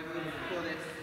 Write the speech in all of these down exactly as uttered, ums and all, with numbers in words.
配分不行です。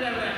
Yeah,